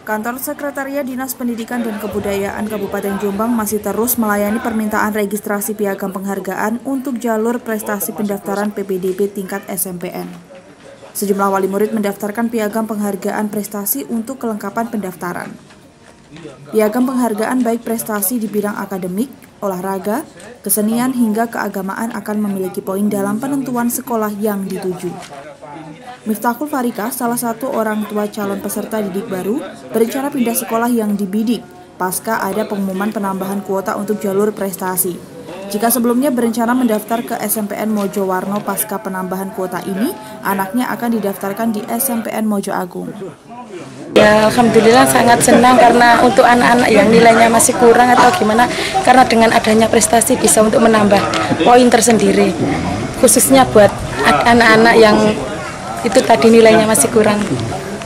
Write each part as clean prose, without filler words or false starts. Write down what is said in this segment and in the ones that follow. Kantor Sekretariat Dinas Pendidikan dan Kebudayaan Kabupaten Jombang masih terus melayani permintaan registrasi piagam penghargaan untuk jalur prestasi pendaftaran PPDB tingkat SMPN. Sejumlah wali murid mendaftarkan piagam penghargaan prestasi untuk kelengkapan pendaftaran. Piagam penghargaan baik prestasi di bidang akademik, olahraga, kesenian hingga keagamaan akan memiliki poin dalam penentuan sekolah yang dituju. Miftahul Farika, salah satu orang tua calon peserta didik baru, berencana pindah sekolah yang dibidik pasca ada pengumuman penambahan kuota untuk jalur prestasi. Jika sebelumnya berencana mendaftar ke SMPN Mojowarno pasca penambahan kuota ini, anaknya akan didaftarkan di SMPN Mojoagung. Ya, alhamdulillah sangat senang karena untuk anak-anak yang nilainya masih kurang atau gimana, karena dengan adanya prestasi bisa untuk menambah poin tersendiri, khususnya buat anak-anak yang itu tadi nilainya masih kurang.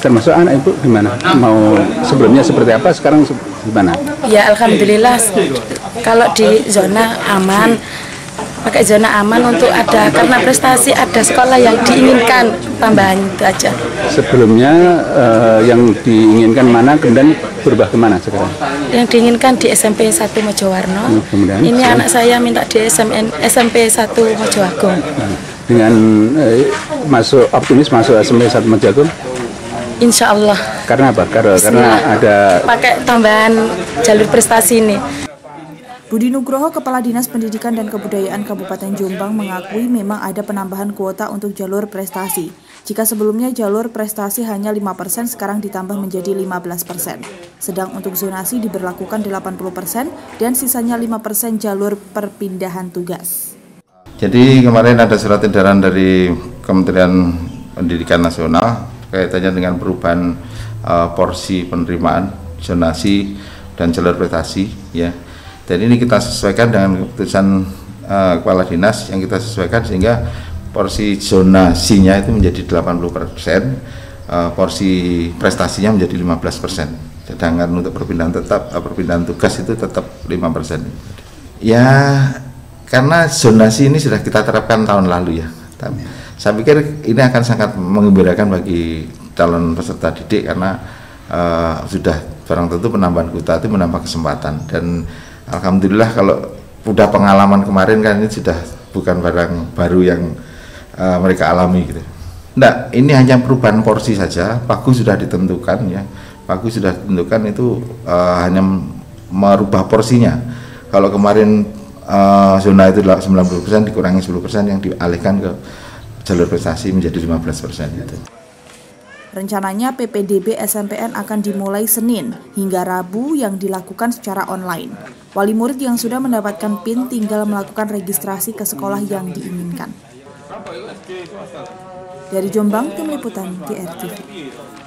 Termasuk anak ibu gimana? Mau sebelumnya seperti apa, sekarang gimana? Ya alhamdulillah kalau di zona aman, pakai zona aman untuk ada karena prestasi ada sekolah yang diinginkan tambahan itu aja. Sebelumnya yang diinginkan mana, kemudian berubah kemana sekarang? Yang diinginkan di SMP 1 Mojowarno. Kemudian, ini sekarang anak saya minta di SMP 1 Mojoagung. Dengan masuk optimis masuk SMP 1 Mojoagung? Insya Allah. Karena apa? Karena ada pakai tambahan jalur prestasi ini. Budi Nugroho, Kepala Dinas Pendidikan dan Kebudayaan Kabupaten Jombang mengakui memang ada penambahan kuota untuk jalur prestasi. Jika sebelumnya jalur prestasi hanya 5%, sekarang ditambah menjadi 15%. Sedang untuk zonasi diberlakukan 80% dan sisanya 5% jalur perpindahan tugas. Jadi kemarin ada surat edaran dari Kementerian Pendidikan Nasional kaitannya dengan perubahan porsi penerimaan, zonasi, dan jalur prestasi, ya. Dan ini kita sesuaikan dengan keputusan kepala dinas yang kita sesuaikan sehingga porsi zonasinya itu menjadi 80%, porsi prestasinya menjadi 15%. Sedangkan untuk perpindahan tugas itu tetap 5%. Ya, karena zonasi ini sudah kita terapkan tahun lalu, ya. Saya pikir ini akan sangat mengembirakan bagi calon peserta didik karena sudah barang tentu penambahan kuota itu menambah kesempatan, dan alhamdulillah kalau udah pengalaman kemarin kan ini sudah bukan barang baru yang mereka alami gitu. Nah, ini hanya perubahan porsi saja, pagu sudah ditentukan, ya. Pagu sudah ditentukan itu hanya merubah porsinya. Kalau kemarin zona itu 90% dikurangi 10% yang dialihkan ke jalur prestasi menjadi 15% gitu. Rencananya PPDB SMPN akan dimulai Senin hingga Rabu yang dilakukan secara online. Wali murid yang sudah mendapatkan PIN tinggal melakukan registrasi ke sekolah yang diinginkan. Dari Jombang, tim liputan GRTV.